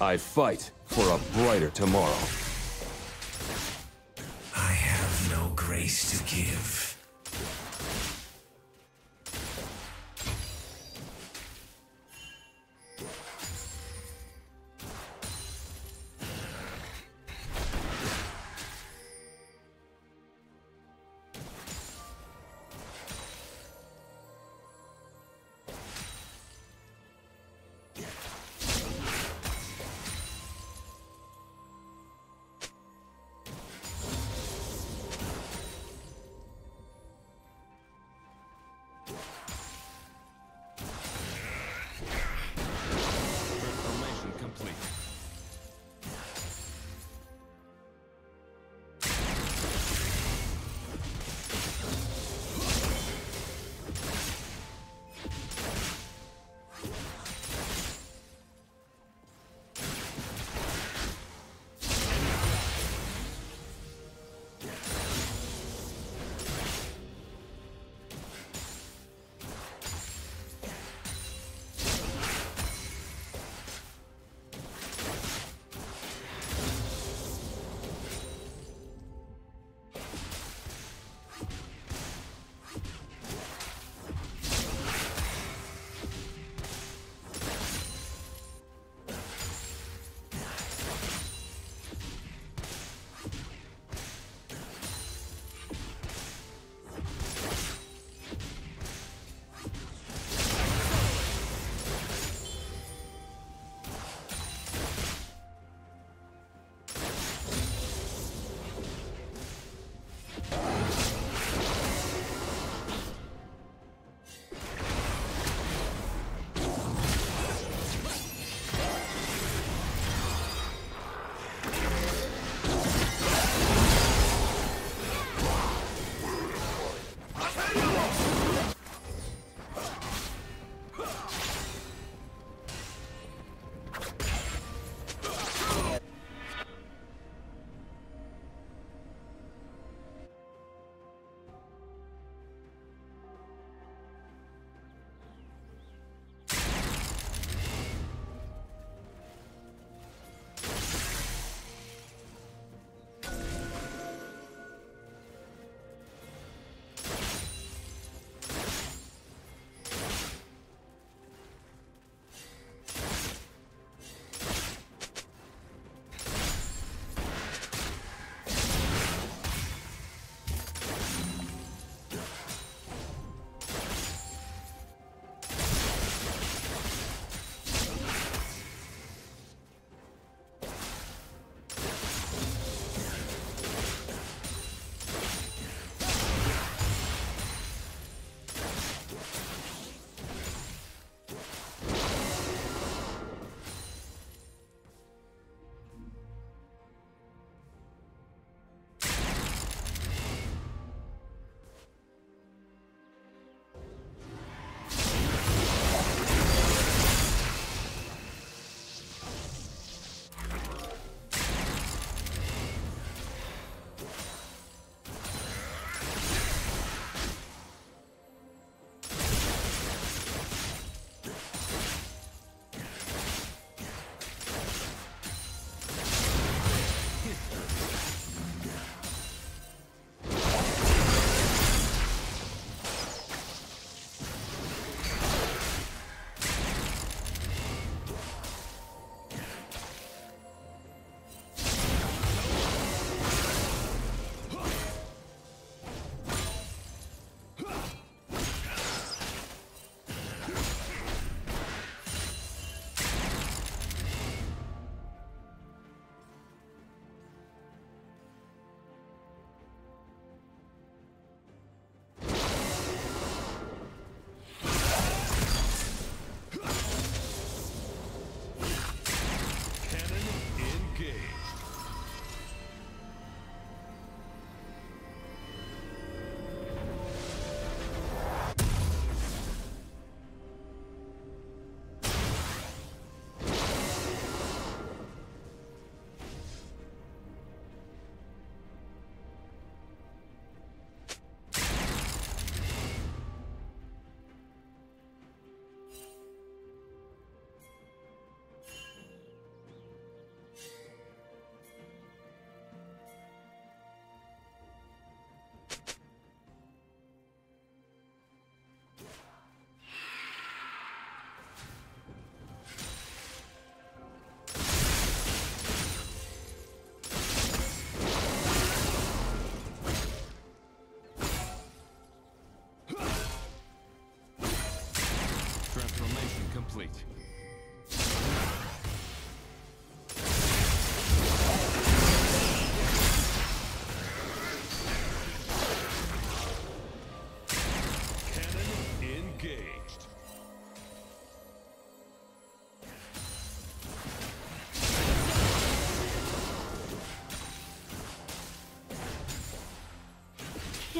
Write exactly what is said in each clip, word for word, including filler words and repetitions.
I fight for a brighter tomorrow. I have no grace to give.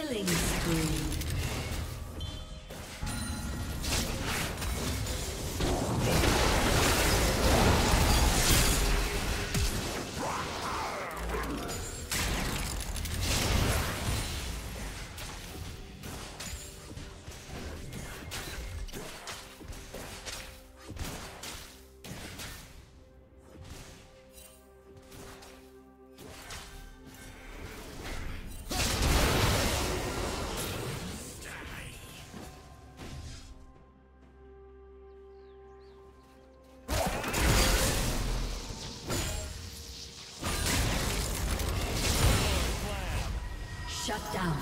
Killing spree. Shut down.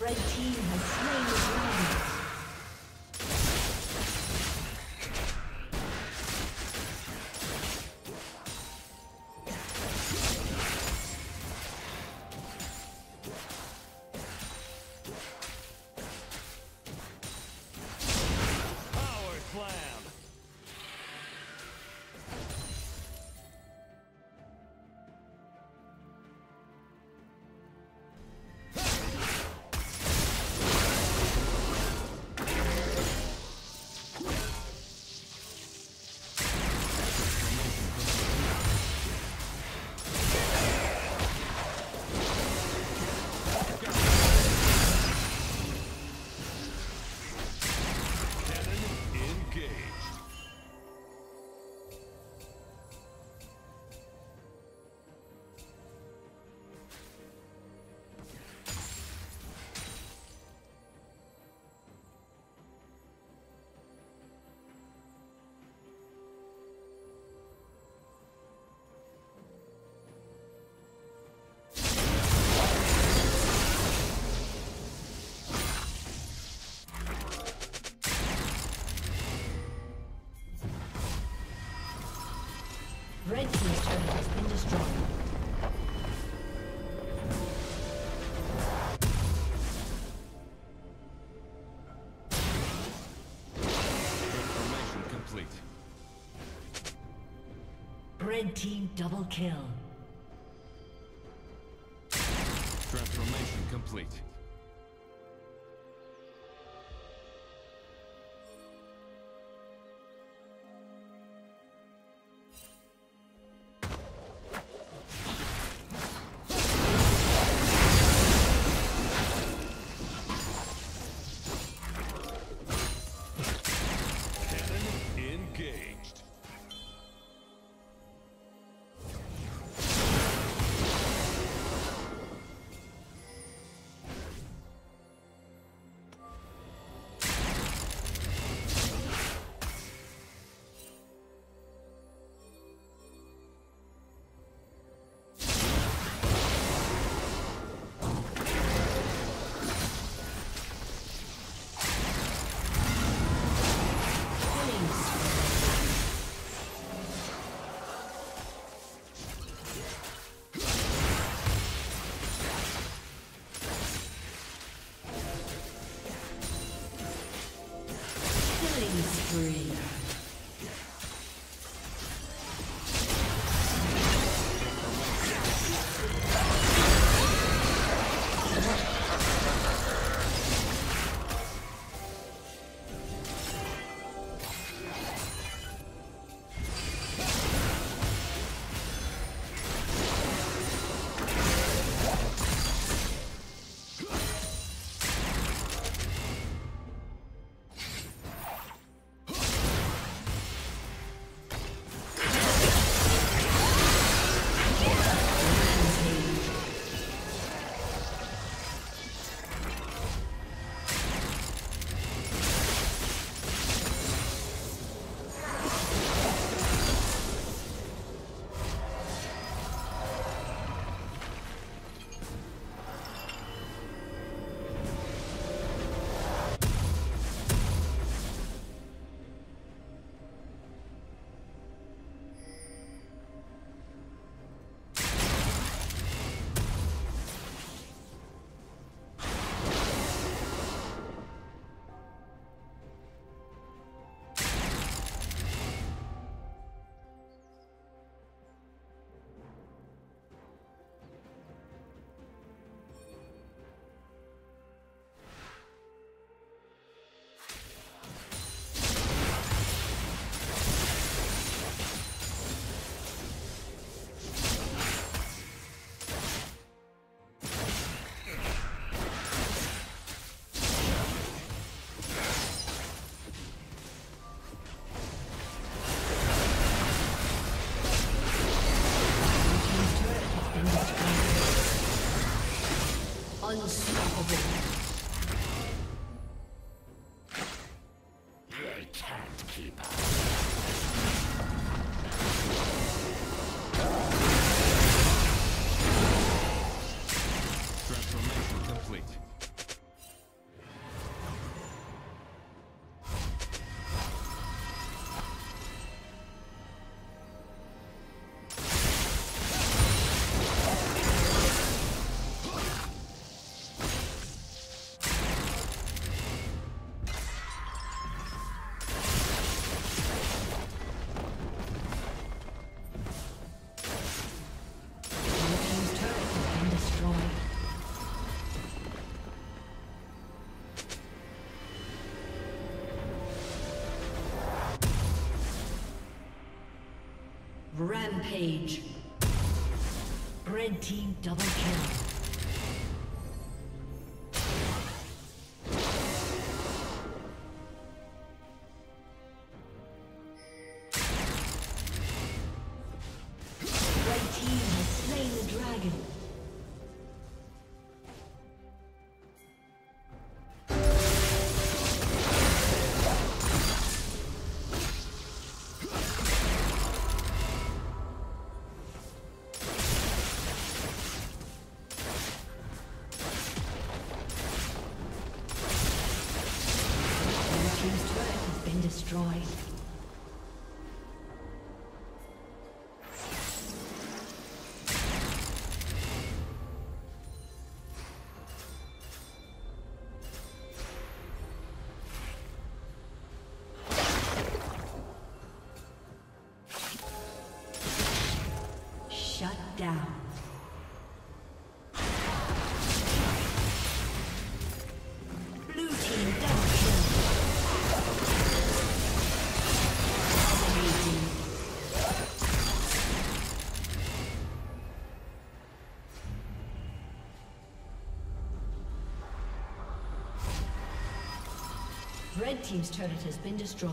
Red team has slain the dragon. Red team's turret has been destroyed. Transformation complete. Red team double kill. Transformation complete. Unstoppable. Rampage. Red team double kill. Destroyed. Red team's turret has been destroyed.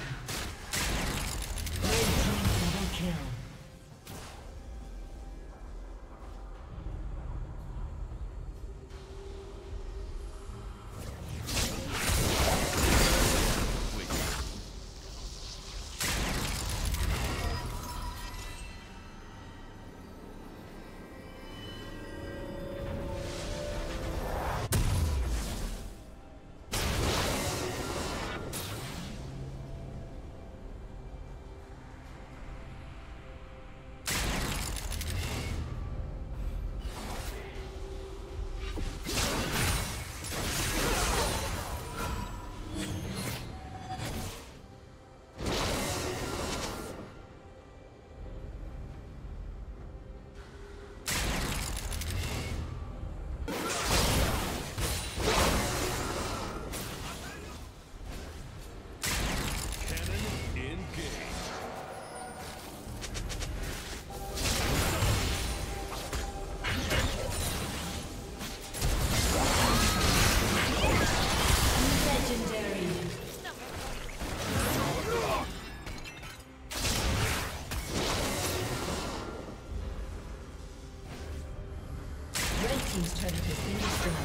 Red team double kill. team's turret has been destroyed.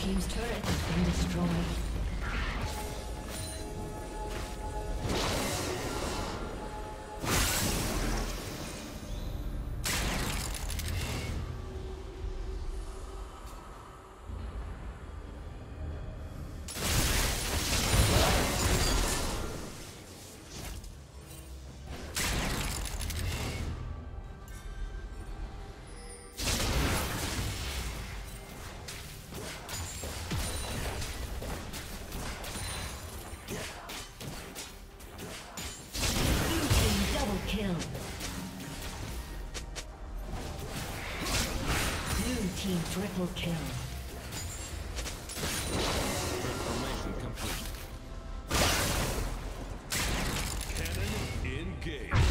Team's turret has been destroyed. Triple kill. Transformation complete. Cannon engaged.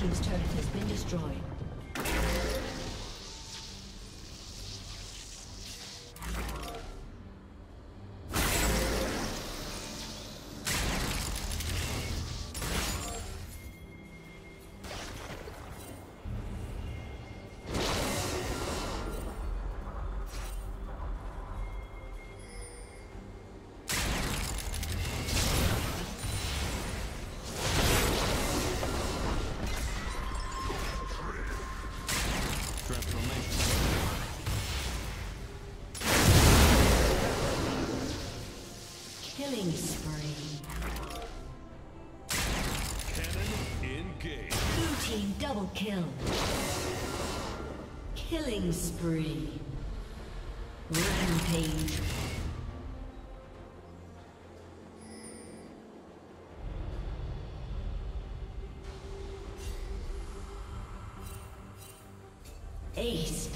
Team's turret has been destroyed. Killing spree. Cannon engaged. Blue team double kill. Killing spree. Rampage. Aced.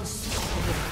Unstoppable.